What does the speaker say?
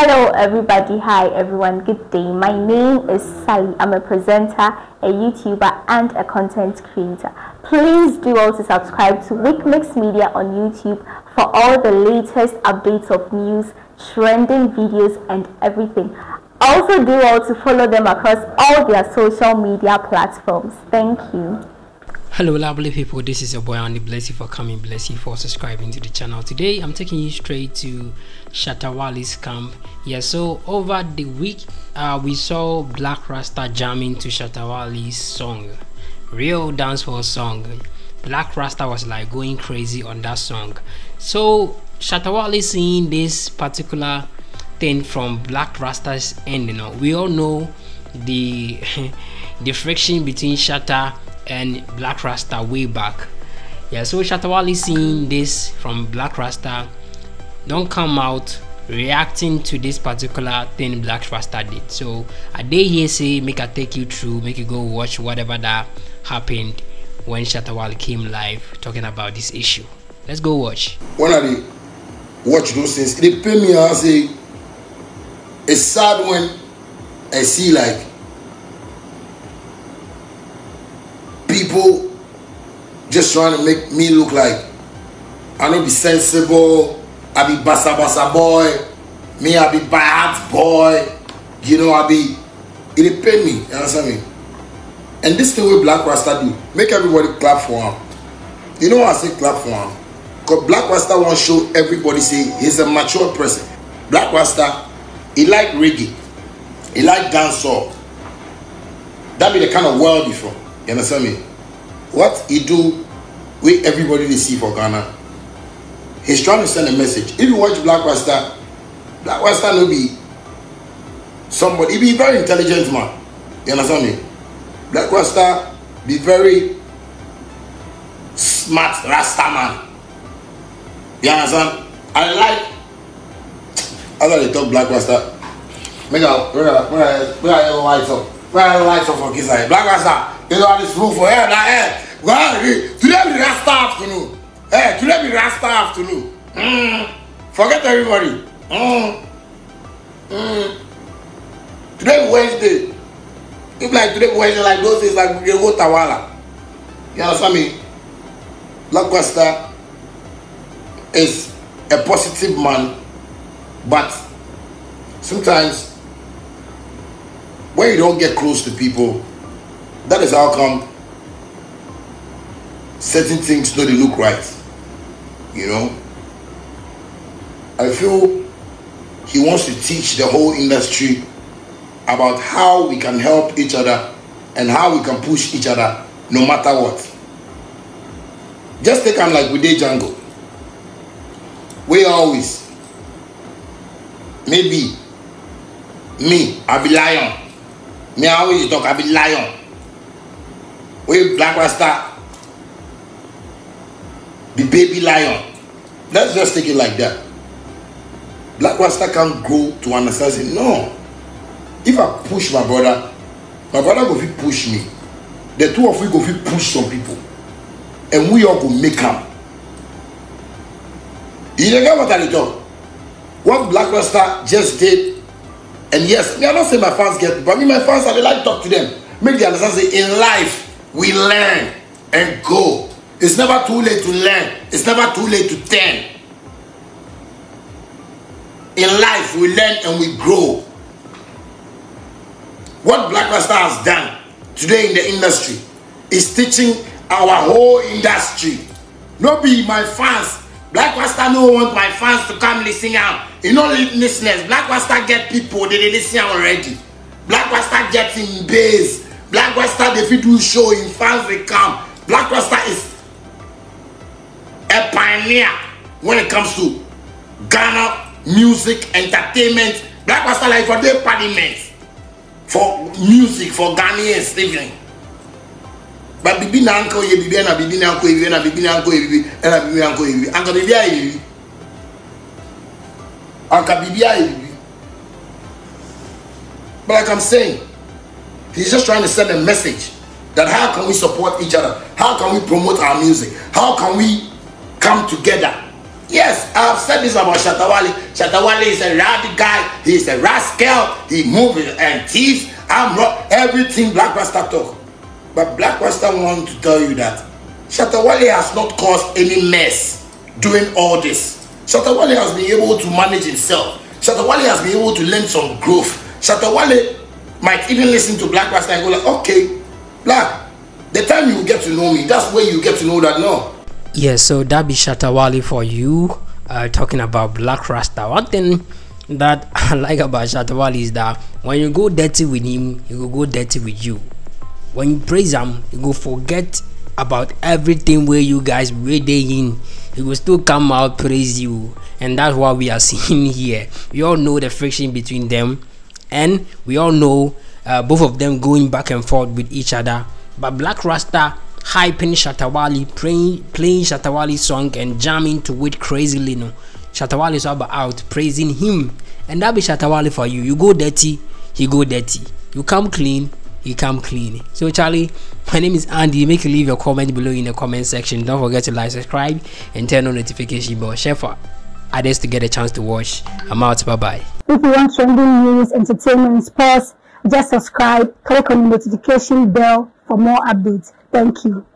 Hello everybody, hi everyone, good day. My name is Sally. I'm a presenter, a YouTuber and a content creator. Please do also subscribe to Weekmix Media on YouTube for all the latest updates of news, trending videos and everything. Also do also follow them across all their social media platforms. Thank you. Hello lovely people, this is your boy Andy. Bless you for coming, bless you for subscribing to the channel. Today I'm taking you straight to Shatta Wale's camp. Yeah, so over the week we saw Blakk Rasta jamming to Shatta Wale's song, real dancehall song. Blakk Rasta was like going crazy on that song. So Shatta Wale seeing this particular thing from Blakk Rasta's end, you know, we all know the the friction between Shatta and Blakk Rasta way back. Yeah, so Shatta Wale seeing this from Blakk Rasta, don't come out reacting to this particular thing Blakk Rasta did. So a day here say make I take you through, make you go watch whatever that happened when Shatta Wale came live talking about this issue. Let's go watch. When I watch those things, they pay me and say it's sad when I see like people just trying to make me look like I don't be sensible, I be basa basa boy, me I be bad boy, you know, I be, it pain me, you understand me? And this thing with Blakk Rasta do, make everybody clap for him. You know why I say clap for him? Because Blakk Rasta won't show everybody say he's a mature person. Blakk Rasta, he like reggae, he like dancehall. That be the kind of world he from. You understand me? What he do with everybody they see for Ghana, he's trying to send a message. If you watch Blakk Rasta, Blakk Rasta will be somebody, he be very intelligent man. You understand me? Blakk Rasta be very smart Rasta man. You understand? I like after they talk Blakk Rasta, make out where are the lights up? Where are the lights up for kids like Blakk Rasta? They don't have this room for air, that air. Well, today be Rasta afternoon. Hey, today be Rasta afternoon. Forget everybody. Today Wednesday. If like today Wednesday, like those days, like they go Tawala. You understand me? Blakk Rasta is a positive man, but sometimes when you don't get close to people, that is how come certain things don't look right, you know. I feel he wants to teach the whole industry about how we can help each other and how we can push each other no matter what. Just take him like we did Django. We always, maybe, me, I be lion. Me, I always talk, I be lion. With Blakk Rasta, the baby lion. Let's just take it like that. Blakk Rasta can't grow to understand. Say, no. If I push my brother go fit push me. The two of you go fit push some people, and we all go make them. You don't get what I talk. What Blakk Rasta just did, and yes, I don't say my fans get, but me my fans I like to talk to them. Make them understand. Say in life, we learn and go. It's never too late to learn. It's never too late to turn. In life, we learn and we grow. What Blakk Rasta has done today in the industry is teaching our whole industry. No be my fans. Blakk Rasta no want my fans to come listen out. You know, listeners, Blakk Rasta get people, they listen already. Blakk Rasta gets in base. Blakk Rasta, the video show in fans they come. Blakk Rasta is a pioneer when it comes to Ghana music, entertainment. Blakk Rasta like for their parliament, for music, for Ghanaians living. But bibi na uncle ye bibi na bibi na uncle ye na bibi na uncle ye bibi na bibi na uncle ye bibi. Uncle bibi aye bibi. Uncle bibi aye bibi. But like I'm saying, he's just trying to send a message that how can we support each other? How can we promote our music? How can we come together Yes, I've said this about Shatta Wale. Shatta Wale is a rowdy guy. He's a rascal. He moves and thieves. I'm wrong. Everything Blakk Rasta talk. But Blakk Rasta wants to tell you that Shatta Wale has not caused any mess doing all this. Shatta Wale has been able to manage himself. Shatta Wale has been able to learn some growth. Shatta Wale might even listen to Blakk Rasta and go like, okay, Blakk, the time you get to know me, that's where you get to know that now. Yeah, so that be Shatta Wale for you, talking about Blakk Rasta. One thing that I like about Shatta Wale is that when you go dirty with him, he will go dirty with you. When you praise him, he will forget about everything where you guys reading in. He will still come out praise you, and that's what we are seeing here. We all know the friction between them, and we all know both of them going back and forth with each other. But Blakk Rasta hyping Shatta Wale, playing Shatta Wale's song and jamming to it crazily. No, Shatta Wale is out praising him, and that be Shatta Wale for you. You go dirty, he go dirty. You come clean, he come clean. So Charlie, my name is Andy. Make you leave your comment below in the comment section. Don't forget to like, subscribe, and turn on notification bell. Share for others to get a chance to watch. I'm out. Bye bye. If you want trending news, entertainment, sports, just subscribe. Click on the notification bell for more updates. Thank you.